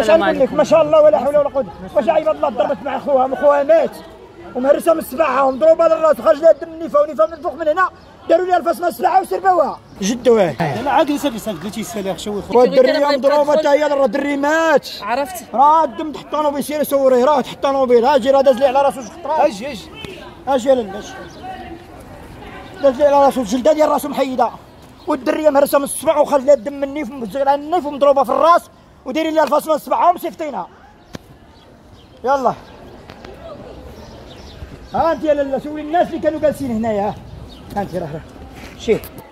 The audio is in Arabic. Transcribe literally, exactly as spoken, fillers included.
واش غنقول لك ما شاء الله ولا حول ولا قوه. واش عباد الله ضربت مع خوها وخوها مات ومهرسه من السباعه ومضروبه للراس وخرج لها الدم النيفه ونيفه من فوق من هنا داروا لها الفصمه السباعه وسربوها جدوها. انا عاد لسه قلتي السلاح شوي خويا الدريه مضروبه حتى هي راه الدري مات عرفت راه الدم تحت الطونوبيل سير صوريه راه تحت الطونوبيل اجي راه داز لي على راسو شخطرا اجي اجي اجي لنداش داز لي على راسو الجلده ديال راسو محيده والدريه مهرسه من السبع وخرج لها الدم من النيف مزغلها النيف ومضروبه في الراس ودايرين لها الفصمه السبعه ومصيفطينها يلا. ها انت يا لاله سولي الناس اللي كانوا جالسين هنايا ها انت راه راه شي